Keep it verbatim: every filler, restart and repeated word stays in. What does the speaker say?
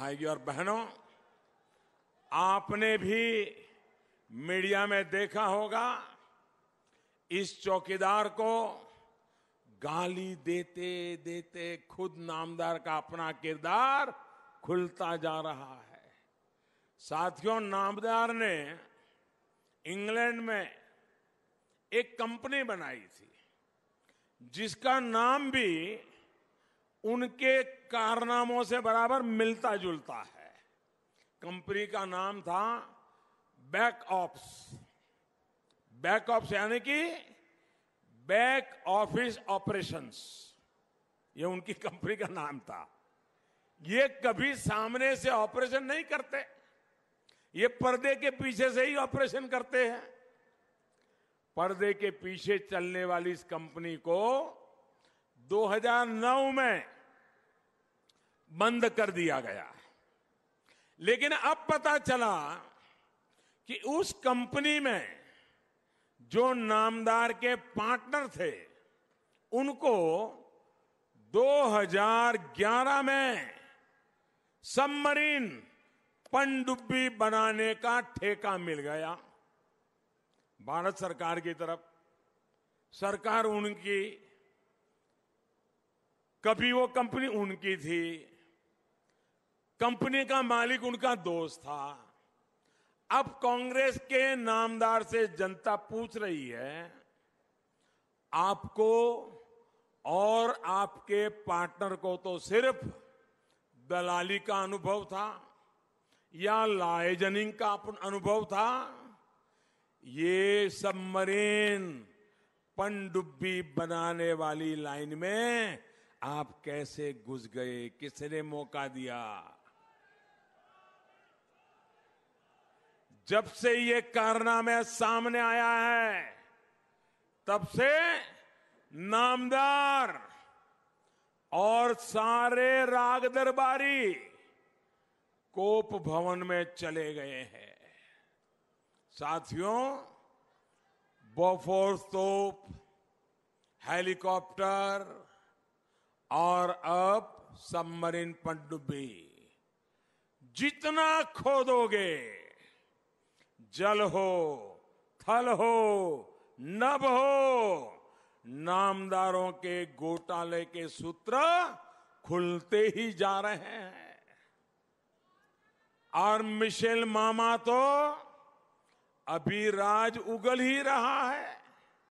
भाई और बहनों, आपने भी मीडिया में देखा होगा इस चौकीदार को गाली देते देते खुद नामदार का अपना किरदार खुलता जा रहा है। साथियों, नामदार ने इंग्लैंड में एक कंपनी बनाई थी जिसका नाम भी उनके कारनामों से बराबर मिलता जुलता है। कंपनी का नाम था बैकऑप्स। बैकऑप्स यानी कि बैक ऑफिस ऑपरेशंस, ये उनकी कंपनी का नाम था। ये कभी सामने से ऑपरेशन नहीं करते, ये पर्दे के पीछे से ही ऑपरेशन करते हैं। पर्दे के पीछे चलने वाली इस कंपनी को दो हज़ार नौ में बंद कर दिया गया, लेकिन अब पता चला कि उस कंपनी में जो नामदार के पार्टनर थे उनको दो हज़ार ग्यारह में सबमरीन पनडुब्बी बनाने का ठेका मिल गया भारत सरकार की तरफ। सरकार उनकी, कभी वो कंपनी उनकी थी, कंपनी का मालिक उनका दोस्त था। अब कांग्रेस के नामदार से जनता पूछ रही है, आपको और आपके पार्टनर को तो सिर्फ दलाली का अनुभव था या लाइजनिंग का अनुभव था, ये सबमरीन पनडुब्बी बनाने वाली लाइन में आप कैसे घुस गए, किसने मौका दिया? जब से ये कारनामा सामने आया है तब से नामदार और सारे राग दरबारी कोप भवन में चले गए हैं। साथियों, बोफोर्स तोप, हेलीकॉप्टर और अब सबमरीन पनडुब्बी, जितना खोदोगे जल हो, थल हो, नभ हो, नामदारों के घोटाले के सूत्र खुलते ही जा रहे हैं। और मिशेल मामा तो अभी राज उगल ही रहा है।